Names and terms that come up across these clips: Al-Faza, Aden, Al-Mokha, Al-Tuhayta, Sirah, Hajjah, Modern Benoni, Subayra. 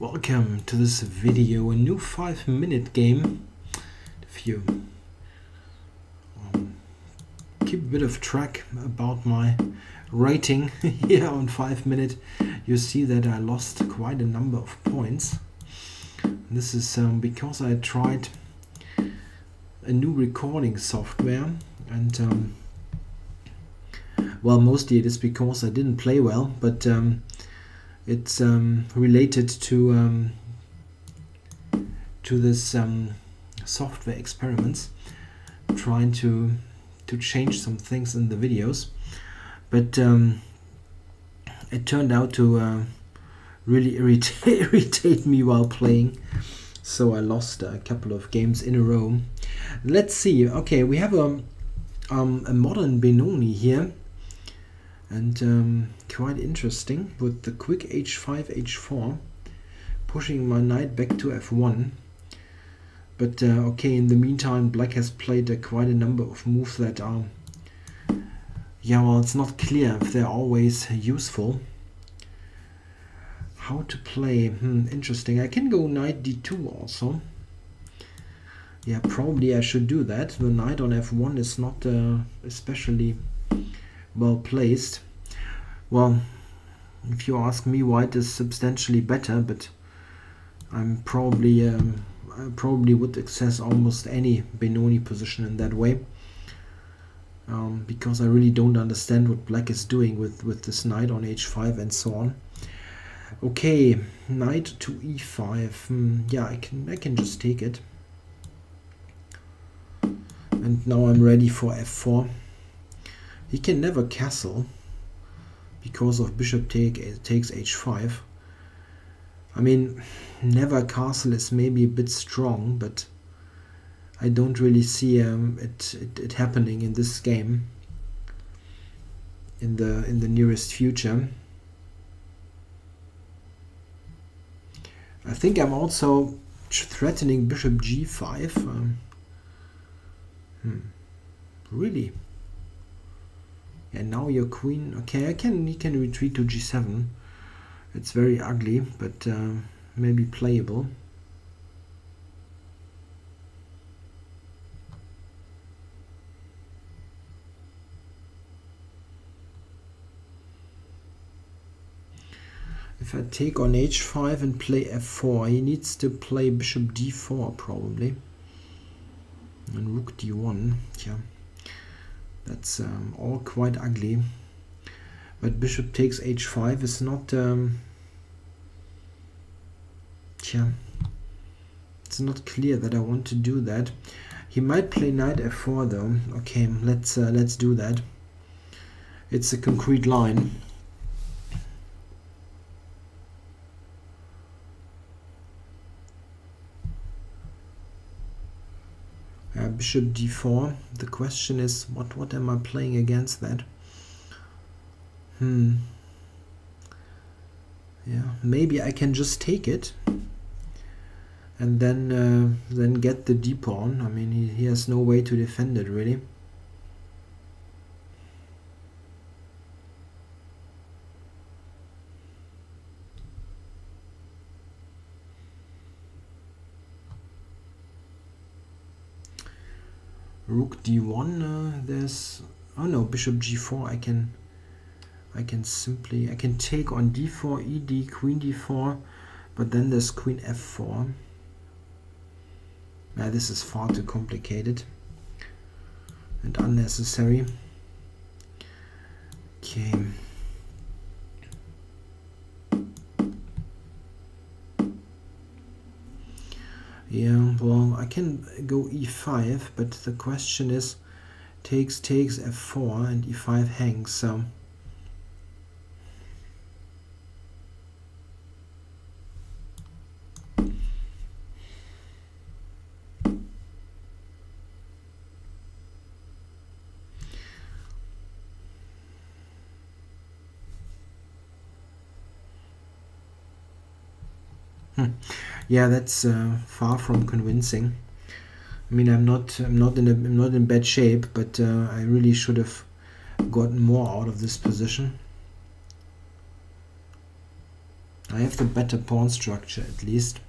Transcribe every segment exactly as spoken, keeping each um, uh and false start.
Welcome to this video, a new five minute game. If you um, keep a bit of track about my rating here on five minute, you see that I lost quite a number of points. This is um, because I tried a new recording software, and um, well, mostly it is because I didn't play well, but um, it's um, related to um, to this um, software experiments, trying to to change some things in the videos, but um, it turned out to uh, really irritate, irritate me while playing, so I lost a couple of games in a row. Let's see. Okay, we have a um, a modern Benoni here, and um, quite interesting with the quick h five h four, pushing my knight back to f one. But uh, okay, in the meantime, black has played uh, quite a number of moves that are, yeah, well, it's not clear if they're always useful. How to play? Hmm, interesting. I can go knight d two also. Yeah, probably I should do that. The knight on f one is not uh, especially well placed. Well, if you ask me, white is substantially better, but I'm probably um, I probably would access almost any Benoni position in that way, um, because I really don't understand what black is doing with with this knight on h five and so on. Okay, knight to e five. Hmm, yeah, I can I can just take it, and now I'm ready for f four. He can never castle because of bishop take takes h five. I mean, never castle is maybe a bit strong, but I don't really see um, it, it it happening in this game in the in the nearest future. I think I'm also threatening bishop g five. Um, hmm. Really? And now your queen. Okay, I can he can retreat to g seven. It's very ugly, but uh, maybe playable. If I take on h five and play f four, he needs to play bishop d four probably, and rook d one. Yeah, that's um, all quite ugly. But bishop takes h five is not, um, yeah, it's not clear that I want to do that. He might play knight f four though. Okay, let's uh, let's do that. It's a concrete line. Uh, bishop d four. The question is, what what am I playing against that? Hmm. Yeah, maybe I can just take it, and then uh, then get the d pawn. I mean, he, he has no way to defend it really. Rook d one. Uh, there's oh no, bishop g four. I can. I can simply, I can take on d four, e d, queen d four, but then there's queen f four. Now this is far too complicated and unnecessary. Okay. Yeah, well, I can go e five, but the question is, takes, takes, f four, and e five hangs, so... Yeah, that's uh, far from convincing. I mean, I'm not, I'm not in, a, I'm not in bad shape, but uh, I really should have gotten more out of this position. I have the better pawn structure at least.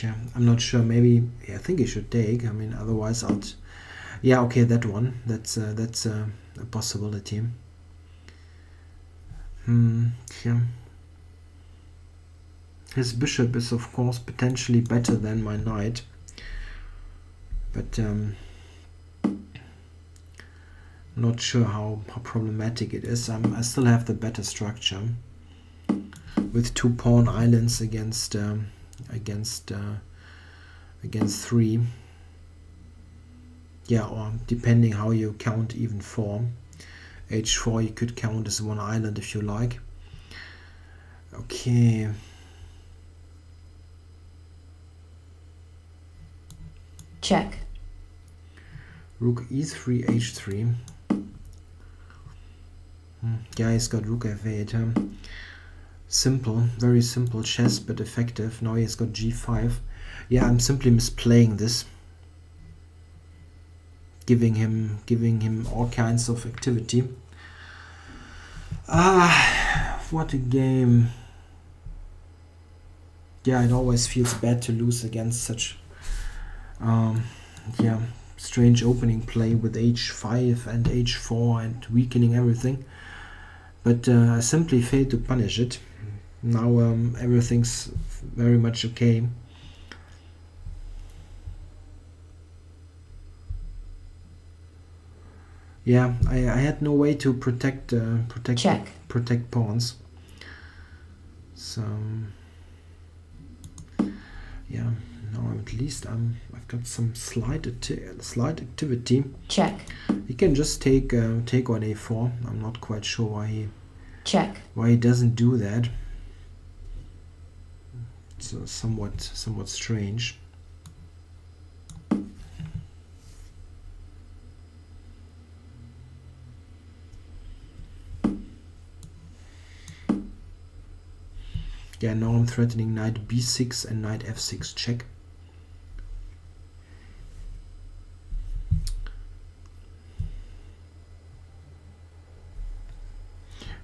Yeah, I'm not sure. Maybe yeah, I think he should take. I mean, otherwise I'll. Yeah, okay, that one. That's uh, that's uh, a possibility. Hmm. Yeah. His bishop is of course potentially better than my knight, but um, not sure how how problematic it is. I'm, I still have the better structure with two pawn islands against. Um, against uh, against three, yeah, or depending how you count, even four. H four you could count as one island if you like. Okay, check. Rook E three, H three. hmm. Yeah, he's got rook F eight, huh? Simple, very simple chess, but effective. Now he's got G five. Yeah, I'm simply misplaying this, giving him giving him all kinds of activity. Ah, what a game. Yeah, it always feels bad to lose against such um yeah, strange opening play with H five and H four and weakening everything, but uh, I simply failed to punish it. Now um, everything's very much okay. Yeah, I, I had no way to protect uh, protect Check. protect pawns. So yeah, now at least I'm I've got some slight ati slight activity. Check. He can just take uh, take on A four. I'm not quite sure why he Check. why he doesn't do that. So somewhat somewhat strange. Yeah, now I'm threatening knight B six and knight F six check.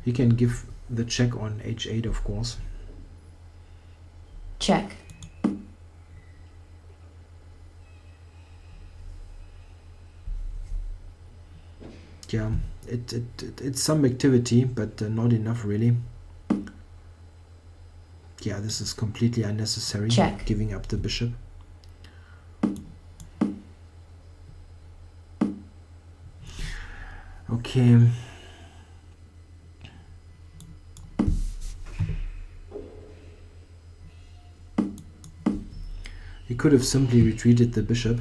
You can give the check on H eight, of course. Check. Yeah, it, it, it it's some activity, but uh, not enough really. Yeah, this is completely unnecessary. Check. Giving up the bishop. Okay. He could have simply retreated the bishop.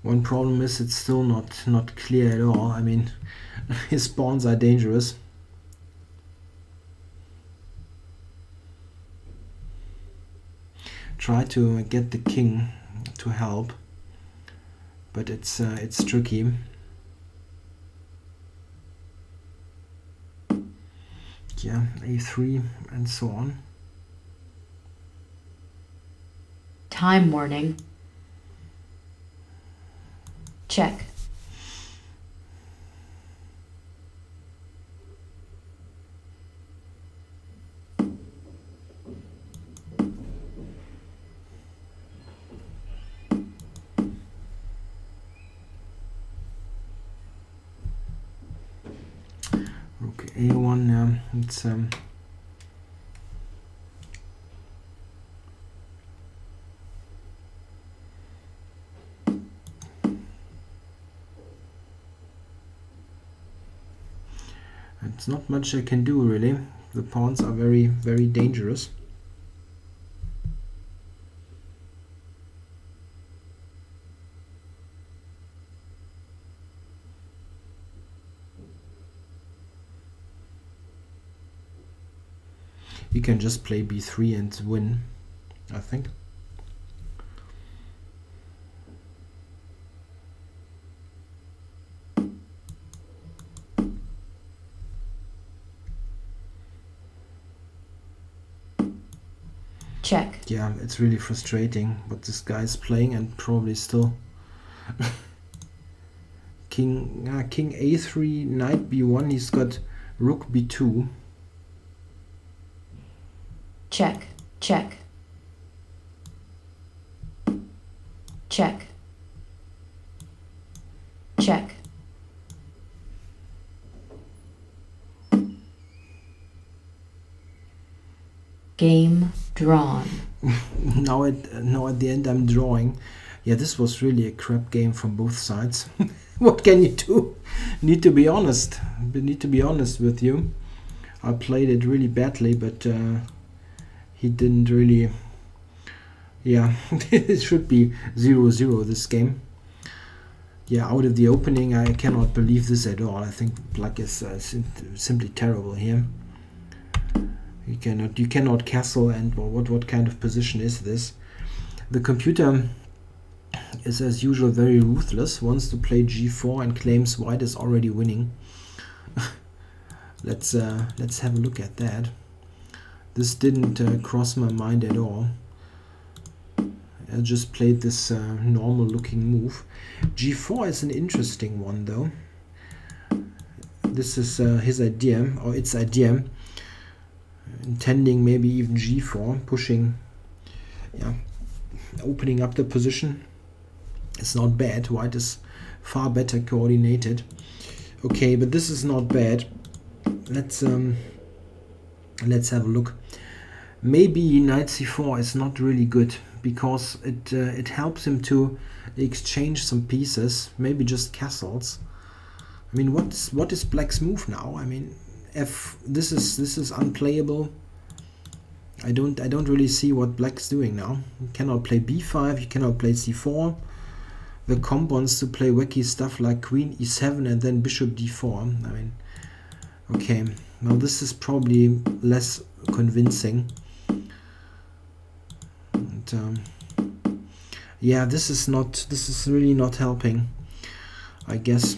One problem is it's still not not clear at all. I mean, his pawns are dangerous. Try to get the king to help, but it's uh, it's tricky. Yeah, A three and so on. Time warning. Check. Rook A one. Um, it's um. It's not much I can do really. The pawns are very, very dangerous. You can just play B three and win, I think. check. Yeah, it's really frustrating what this guy's playing, and probably still. King uh, King a three, knight b one, he's got rook b two. Check, check. Check. Check. Game drawn. Now at now at the end I'm drawing. Yeah, this was really a crap game from both sides. What can you do? Need to be honest. Need to be honest with you. I played it really badly, but uh, he didn't really. Yeah, it should be zero zero this game. Yeah, out of the opening, I cannot believe this at all. I think Black is uh, sim simply terrible here. You cannot, you cannot castle, and well, what what kind of position is this? The computer is as usual very ruthless. Wants to play g four and claims white is already winning. Let's uh, let's have a look at that. This didn't uh, cross my mind at all. I just played this uh, normal looking move. g four is an interesting one though. This is uh, his idea, or its idea, intending maybe even g four, pushing, yeah, opening up the position. It's not bad. White is far better coordinated. Okay, but this is not bad. Let's um, let's have a look. Maybe knight c four is not really good, because it uh, it helps him to exchange some pieces, maybe just castles. I mean, what is what is Black's move now? I mean, if this is this is unplayable. I don't I don't really see what Black's doing now. You cannot play b five. You cannot play c four. The comp wants to play wacky stuff like queen e seven and then bishop d four. I mean, okay. Now this is probably less convincing. Um, yeah, this is not this is really not helping, I guess.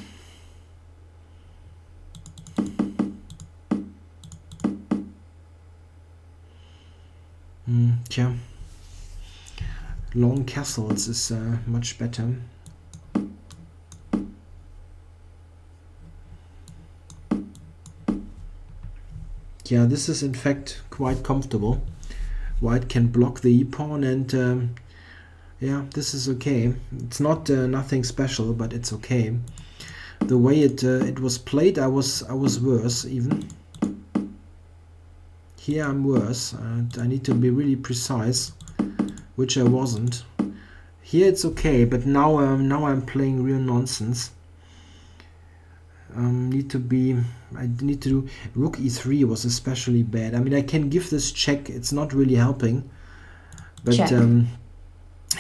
Mm, yeah, long castles is uh, much better. Yeah, this is in fact quite comfortable. White can block the e-pawn, and um, yeah, this is okay. It's not uh, nothing special, but it's okay. The way it uh, it was played, I was I was worse even. Here I'm worse, and I need to be really precise, which I wasn't. Here it's okay, but now um, now I'm playing real nonsense. Um, need to be. I need to do. Rook e three was especially bad. I mean, I can give this check. It's not really helping. But um,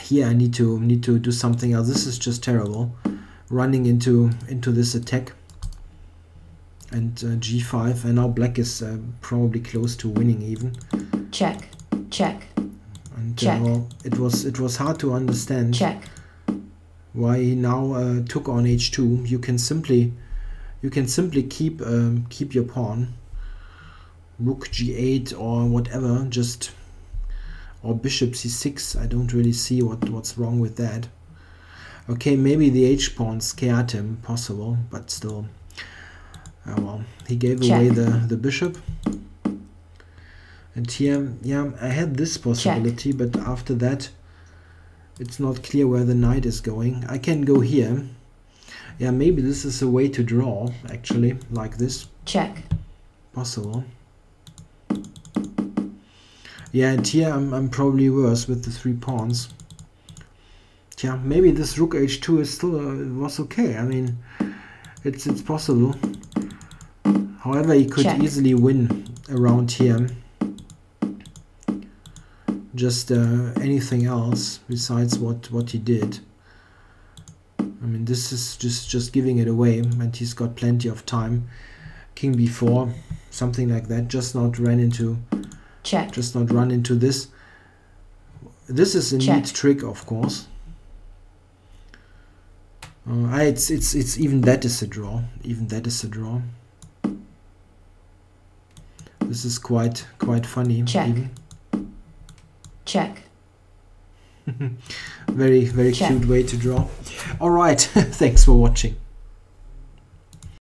here I need to need to do something else. This is just terrible. Running into into this attack. And uh, g five, and now Black is uh, probably close to winning even. Check, check. And check. Uh, well, it was it was hard to understand. Check. Why he now uh, took on h two? You can simply. You can simply keep um, keep your pawn, rook g eight or whatever, just or bishop c six. I don't really see what what's wrong with that. Okay, maybe the h pawn scared him, possible, but still, uh, well, he gave check. Away the the bishop. And here, yeah, I had this possibility, check. But after that, it's not clear where the knight is going. I can go here. Yeah, maybe this is a way to draw, actually, like this. Check. Possible. Yeah, and here I'm, I'm probably worse with the three pawns. Yeah, maybe this rook h two is still uh, was okay. I mean, it's it's possible. However, he could check. Easily win around here. Just uh, anything else besides what, what he did. I mean, this is just, just giving it away, and he's got plenty of time. King b four, something like that. Just not ran into, check. Just not run into this. This is a check. Neat trick, of course. Uh, I, it's it's it's even that is a draw. Even that is a draw. This is quite quite funny. Check. Even. Check. Very, very Check. Cute way to draw. All right. Thanks for watching.